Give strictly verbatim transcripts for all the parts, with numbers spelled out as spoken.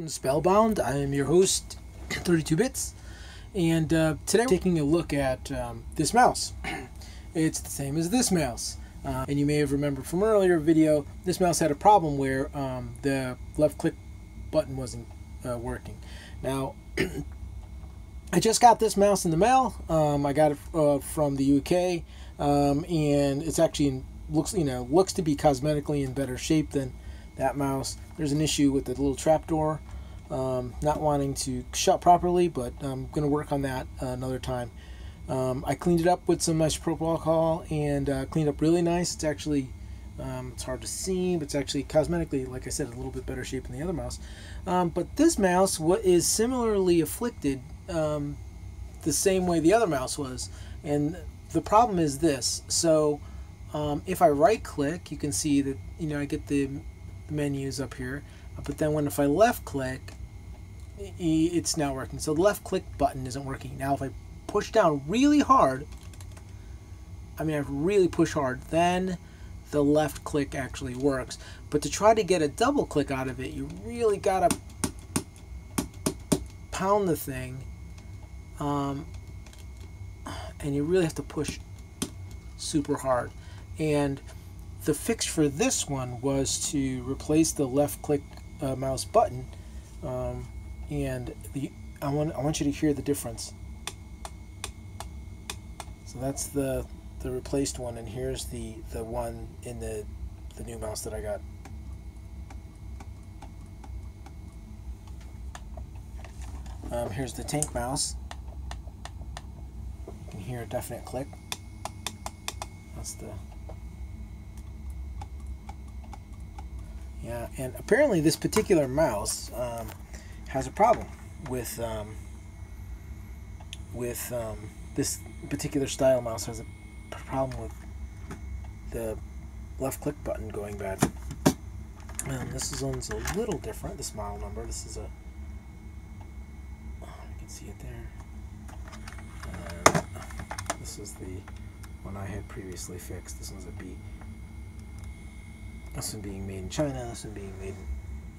Welcome to Spellbound. I am your host, thirty-two bits, and uh, today we're taking a look at um, this mouse. It's the same as this mouse, uh, and you may have remembered from an earlier video, this mouse had a problem where um, the left click button wasn't uh, working. Now, I just got this mouse in the mail. Um, I got it uh, from the U K, um, and it's actually in, looks you know looks to be cosmetically in better shape than that mouse. There's an issue with the little trapdoor um, not wanting to shut properly, but I'm going to work on that uh, another time. Um, I cleaned it up with some isopropyl alcohol and uh, cleaned up really nice. It's actually, um, it's hard to see, but it's actually cosmetically, like I said, a little bit better shape than the other mouse. Um, but this mouse what is similarly afflicted um, the same way the other mouse was. And the problem is this. So um, if I right click, you can see that, you know, I get the menus up here, but then when if I left click, it's now working. So the left click button isn't working. Now if I push down really hard, I mean I really push hard, then the left click actually works. But to try to get a double click out of it, you really gotta pound the thing, um, and you really have to push super hard. And the fix for this one was to replace the left click uh, mouse button, um, and the, I want I want you to hear the difference. So that's the the replaced one, and here's the the one in the the new mouse that I got. Um, here's the tank mouse. You can hear a definite click. That's the Yeah, and apparently this particular mouse um, has a problem with um, with um, this particular style mouse has a problem with the left click button going bad. Um, this one's a little different. This model number. This is a. Oh, you can see it there. Uh, this is the one I had previously fixed. This one's a B. This one being made in China, this one being made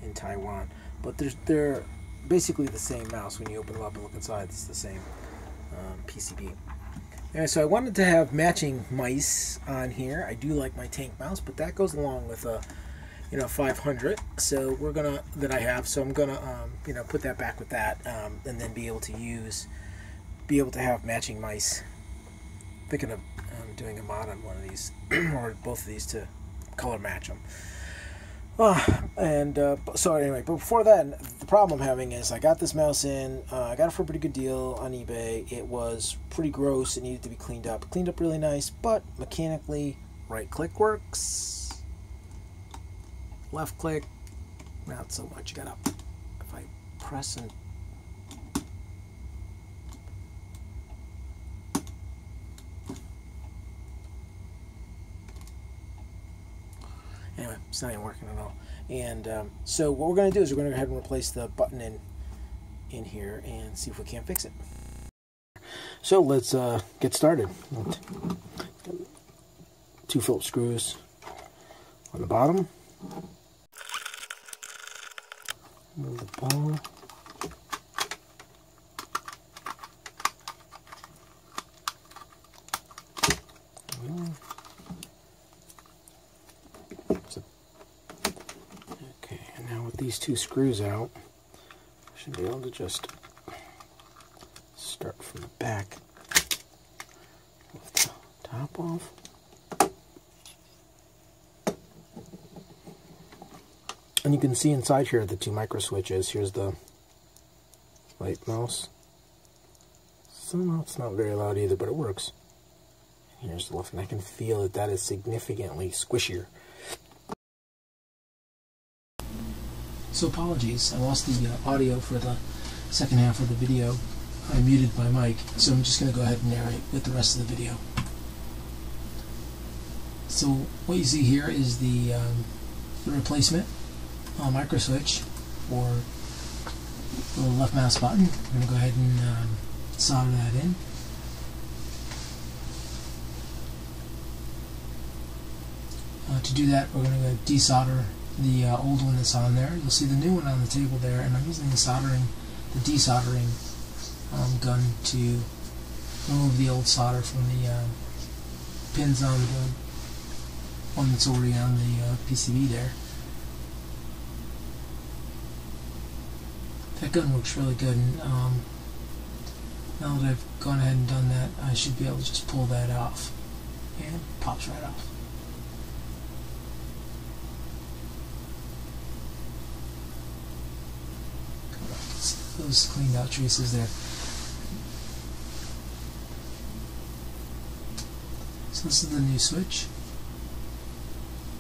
in, in Taiwan. But there's, they're basically the same mouse. When you open them up and look inside, it's the same um, P C B. Anyway, so I wanted to have matching mice on here. I do like my tank mouse, but that goes along with a you know five hundred. So we're gonna that I have. So I'm gonna um, you know put that back with that, um, and then be able to use, be able to have matching mice. Thinking of um, doing a mod on one of these or both of these to color match them. Oh, and uh, so anyway, but before that, the problem I'm having is I got this mouse in, uh, I got it for a pretty good deal on eBay. It was pretty gross. It needed to be cleaned up. Cleaned up really nice, but mechanically, right click works. Left click, not so much. You gotta, if I press and anyway, it's not even working at all. And um, so what we're going to do is we're going to go ahead and replace the button in in here and see if we can't fix it. So let's uh, get started. Two Phillips screws on the bottom. Move the ball. These two screws out, I should be able to just start from the back with the top off. And you can see inside here the two micro switches. Here's the light mouse. Somehow it's not very loud either, but it works. And here's the left, and I can feel that that is significantly squishier. So apologies, I lost the uh, audio for the second half of the video. I muted my mic, so I'm just going to go ahead and narrate with the rest of the video. So what you see here is the, um, the replacement uh, micro switch for the left mouse button. I'm going to go ahead and um, solder that in. Uh, to do that, we're going to go desolder the uh, old one that's on there. You'll see the new one on the table there, and I'm using the soldering, the desoldering um, gun to remove the old solder from the uh, pins on the one that's already on the uh, P C B there. That gun works really good, and um, now that I've gone ahead and done that, I should be able to just pull that off, and it pops right off. Those cleaned out traces there. So this is the new switch.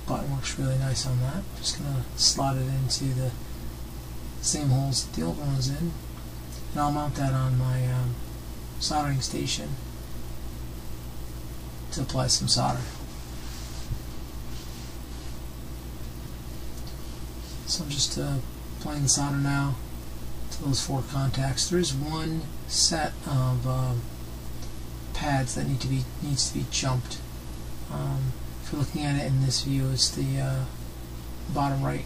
Button works really nice on that. Just gonna slot it into the same holes that the old one was in, and I'll mount that on my um, soldering station to apply some solder. So I'm just uh, applying the solder now to those four contacts. There is one set of um, pads that need to be needs to be jumped. Um, if you're looking at it in this view, it's the uh, bottom right,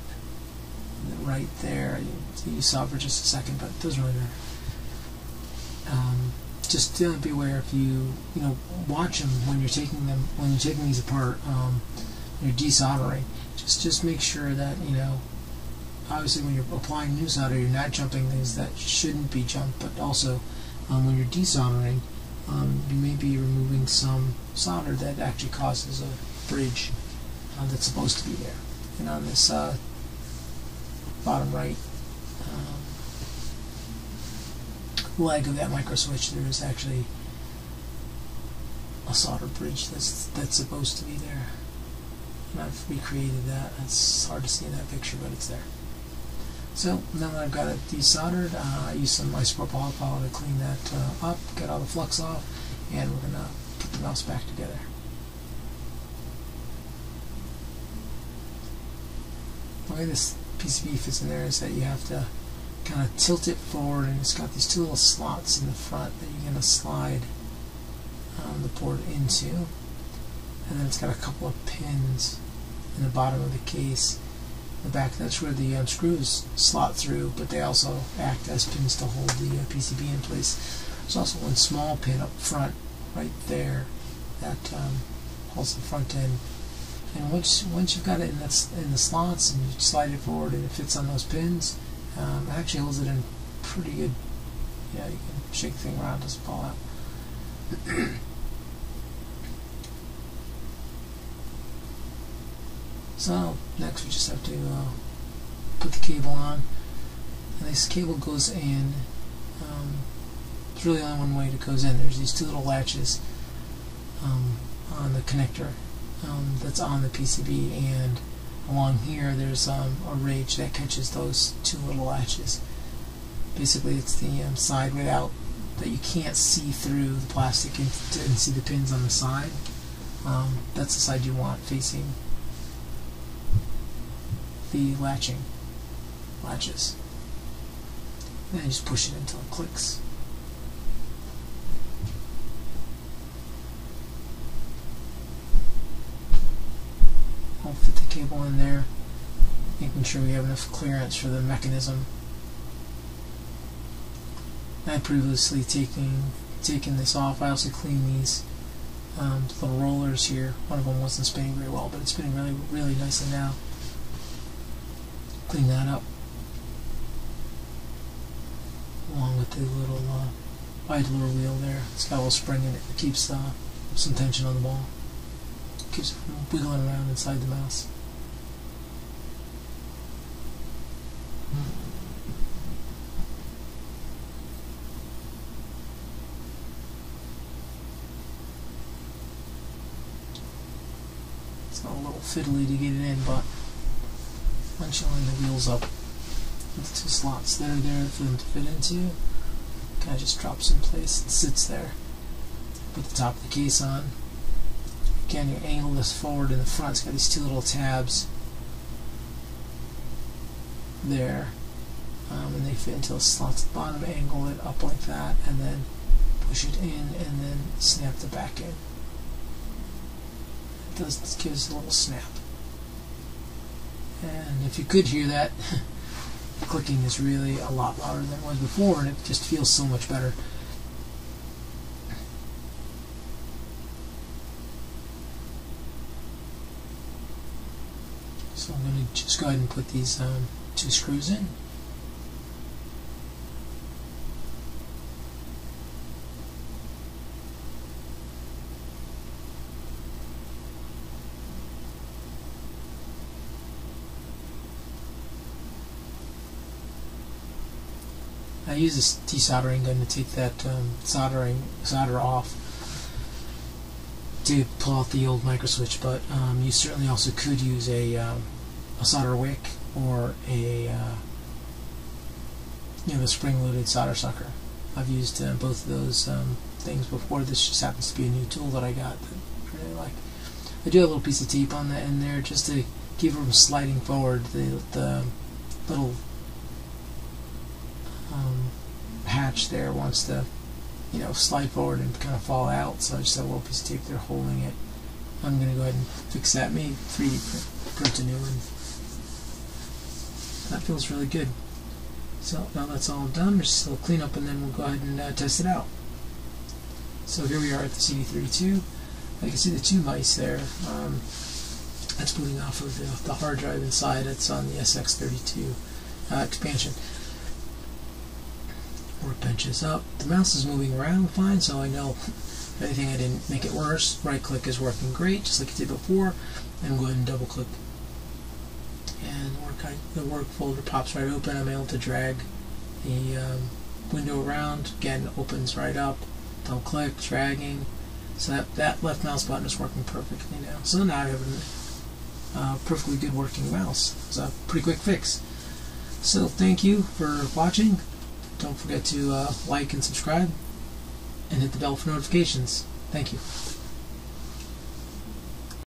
right there. You, you saw it for just a second, but it doesn't really matter. Um, just uh, beware if you you know watch them when you're taking them when you're taking these apart. Um, when you're desoldering, just just make sure that you know. Obviously, when you're applying new solder, you're not jumping things that shouldn't be jumped, but also um, when you're desoldering, um, you may be removing some solder that actually causes a bridge uh, that's supposed to be there. And on this uh, bottom right um, leg of that micro switch, there is actually a solder bridge that's, that's supposed to be there. And I've recreated that. It's hard to see in that picture, but it's there. So now that I've got it desoldered, uh, I used some isopropyl alcohol to clean that uh, up, get all the flux off, and we're going to put the mouse back together. The way this P C B fits in there is that you have to kind of tilt it forward, and it's got these two little slots in the front that you're going to slide um, the port into, and then it's got a couple of pins in the bottom of the case. The back, that's where the um, screws slot through, but they also act as pins to hold the uh, P C B in place. There's also one small pin up front, right there, that um, holds the front end. And once once you've got it in, that, in the slots, and you slide it forward, and it fits on those pins, um, it actually holds it in pretty good. Yeah, you can shake the thing around, it doesn't fall out. So next we just have to uh, put the cable on, and this cable goes in, um, there's really only one way it goes in. There's these two little latches um, on the connector um, that's on the P C B, and along here there's um, a ridge that catches those two little latches. Basically it's the um, side way out that you can't see through the plastic and, and see the pins on the side. Um, that's the side you want facing the latching latches. And then just push it until it clicks. I'll fit the cable in there, making sure we have enough clearance for the mechanism. I previously taking taken this off. I also cleaned these um, little rollers here. One of them wasn't spinning very well, but it's spinning really, really nicely now. Clean that up along with the little uh, idler wheel there. It's got a little spring in it that keeps uh, some tension on the ball. Keeps it from wiggling around inside the mouse. It's not a little fiddly to get it in, but once you line the wheels up with the two slots that are there for them to fit into, kind of just drops in place and sits there. Put the top of the case on. Again, you angle this forward in the front. It's got these two little tabs there, um, and they fit into the slots at the bottom. Angle it up like that, and then push it in, and then snap the back in. It does, it gives a little snap. And if you could hear that, clicking is really a lot louder than it was before, and it just feels so much better. So I'm going to just go ahead and put these um, two screws in. I use this desoldering gun to take that um, soldering solder off to pull out the old microswitch, but um, you certainly also could use a, um, a solder wick or a uh, you know, the spring-loaded solder sucker. I've used uh, both of those um, things before. This just happens to be a new tool that I got that I really like. I do have a little piece of tape on the end there just to keep it from sliding forward. The, the little Um, hatch there wants to, you know, slide forward and kind of fall out, so I just have a little piece of tape there holding it. I'm going to go ahead and fix that. Maybe three D print a new one. That feels really good. So now that's all done, there's still clean up, and then we'll go ahead and uh, test it out. So here we are at the C D thirty-two. I can see the two mice there. Um, that's booting off of the, the hard drive inside. It's on the S X thirty-two uh, expansion. Workbench is up. The mouse is moving around fine, so I know if anything I didn't make it worse. Right click is working great, just like it did before. And go ahead and double click. And work, the work folder pops right open. I'm able to drag the um, window around. Again, opens right up. Double click, dragging. So that, that left mouse button is working perfectly now. So now I have a uh, perfectly good working mouse. It's a pretty quick fix. So thank you for watching. Don't forget to uh, like and subscribe, and hit the bell for notifications. Thank you.